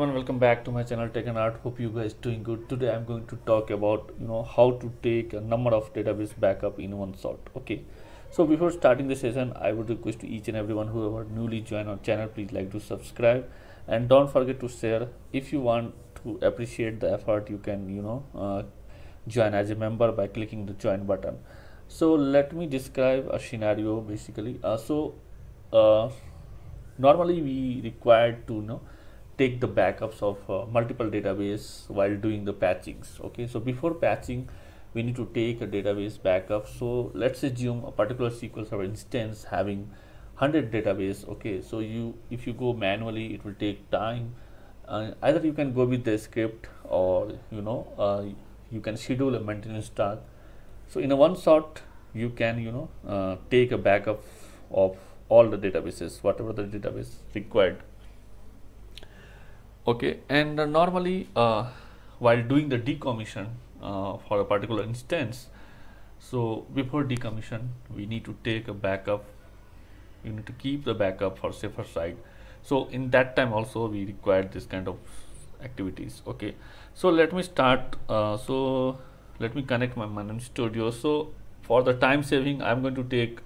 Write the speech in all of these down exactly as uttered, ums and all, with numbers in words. everyone, welcome back to my channel Tech and Art. Hope you guys doing good. Today I'm going to talk about you know how to take a number of database backup in one shot. Okay, so before starting the session, I would request to each and everyone whoever newly joined our channel, please like to subscribe and don't forget to share. If you want to appreciate the effort, you can you know uh, join as a member by clicking the join button. So let me describe a scenario basically. Uh, so uh, normally we required to you know take the backups of uh, multiple database while doing the patchings. Okay, so before patching we need to take a database backup. So let's assume a particular S Q L Server instance having one hundred database. Okay, so you if you go manually it will take time. Uh, either you can go with the script or you know uh, you can schedule a maintenance task. So in a one shot you can you know uh, take a backup of all the databases, whatever the database required. Okay, and uh, normally uh, while doing the decommission uh, for a particular instance, so before decommission we need to take a backup, you need to keep the backup for safer side. So in that time also we require this kind of activities. Okay, so let me start. Uh, so let me connect my Management Studio. So for the time saving I'm going to take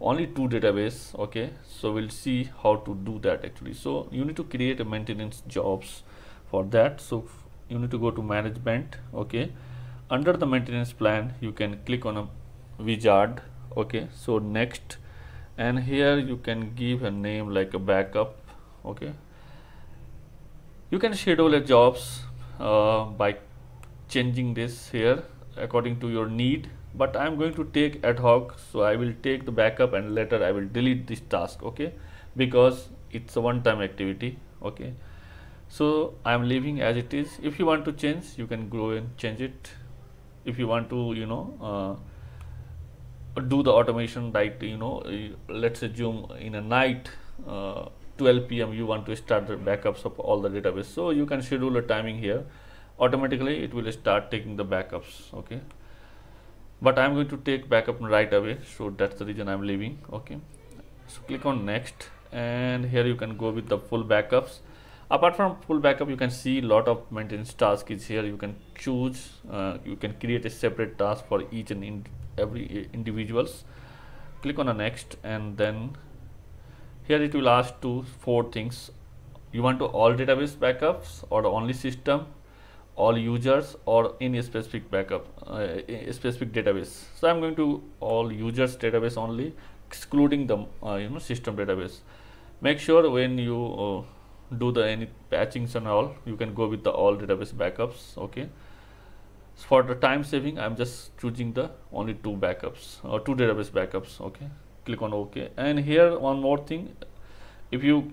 only two database. Okay, so we'll see how to do that actually. So you need to create a maintenance jobs for that. So you need to go to management. Okay, under the maintenance plan you can click on a wizard. Okay, so next, and here you can give a name like a backup. Okay, you can schedule a jobs uh, by changing this here according to your need, but I'm going to take ad hoc. So I will take the backup and later I will delete this task. Okay, because it's a one-time activity. Okay, so I'm leaving as it is. If you want to change, you can go and change it. If you want to you know uh, do the automation, right, you know let's assume in a night uh, twelve P M you want to start the backups of all the database, so you can schedule a timing here. Automatically it will start taking the backups. Okay, but I'm going to take backup right away, so that's the reason I'm leaving. Okay, so click on next, and here you can go with the full backups. Apart from full backup, you can see lot of maintenance task is here. You can choose, uh, you can create a separate task for each and in every individuals. Click on the next, and then here it will ask to four things. You want to all database backups or only system, all users, or any specific backup, uh, specific database. So I'm going to all users database only, excluding the uh, you know system database. Make sure when you uh, do the any patchings and all, you can go with the all database backups. Okay, for the time saving, I'm just choosing the only two backups or two database backups. Okay, click on OK. And here one more thing, if you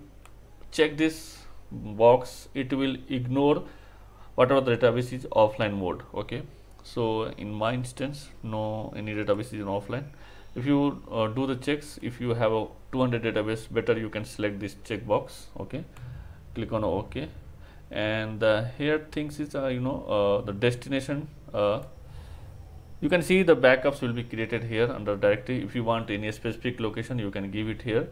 check this box, it will ignore whatever the database is offline mode. Okay, so in my instance no any database is in offline. If you uh, do the checks, if you have a two hundred database better, you can select this checkbox. Okay, click on OK, and uh, here things is uh, you know uh, the destination. Uh, you can see the backups will be created here under directory. If you want any specific location, you can give it here,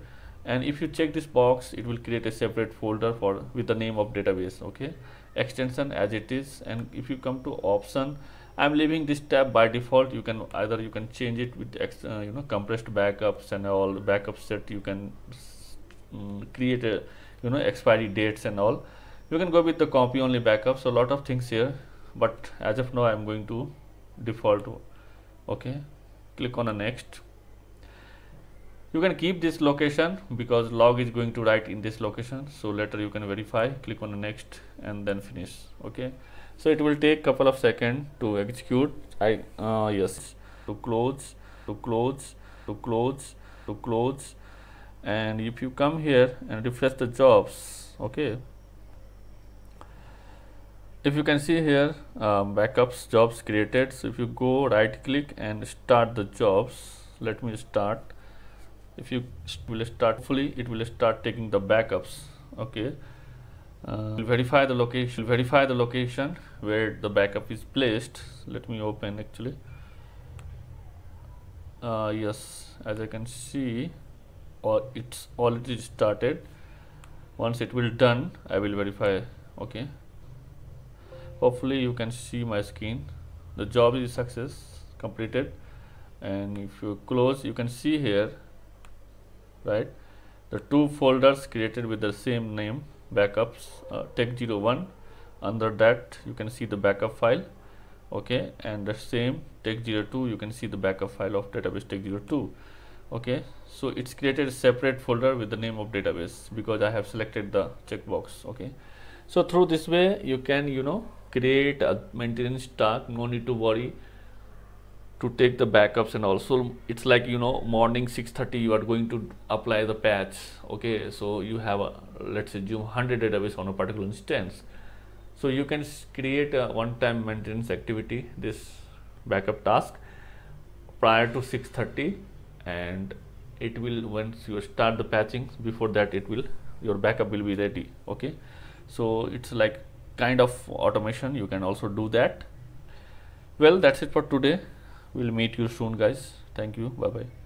and if you check this box, it will create a separate folder for with the name of database. Okay, extension as it is. And if you come to option, I'm leaving this tab by default. You can either you can change it with ex, uh, you know compressed backups and all backup set. You can um, create a you know expiry dates and all. You can go with the copy only backup. So a lot of things here, but as of now I'm going to default. Okay, click on the next. You can keep this location because log is going to write in this location, so later you can verify. Click on the next and then finish. Okay, so it will take couple of seconds to execute. I uh, yes to close to close to close to close and if you come here and refresh the jobs. Okay, if you can see here um, backups jobs created. So if you go right click and start the jobs, let me start. If you will start fully, it will start taking the backups. Okay, uh, will verify the location verify the location where the backup is placed. Let me open actually. Uh, yes, as I can see, or it's already started. Once it will done, I will verify Okay, hopefully you can see my screen. The job is success completed, and if you close, you can see here, right, the two folders created with the same name, backups, uh, tech zero one. Under that you can see the backup file, okay, and the same tech zero two, you can see the backup file of database tech zero two. Okay, so it's created a separate folder with the name of database because I have selected the checkbox. Okay, so through this way you can, you know, create a maintenance task. No need to worry to take the backups, and also it's like, you know, morning six thirty you are going to apply the patch. Okay, so you have a, let's assume one hundred database on a particular instance, so you can create a one-time maintenance activity, this backup task, prior to six thirty, and it will, once you start the patching, before that it will, your backup will be ready. Okay, so it's like kind of automation, you can also do that. Well, that's it for today. We'll meet you soon, guys. Thank you. Bye bye.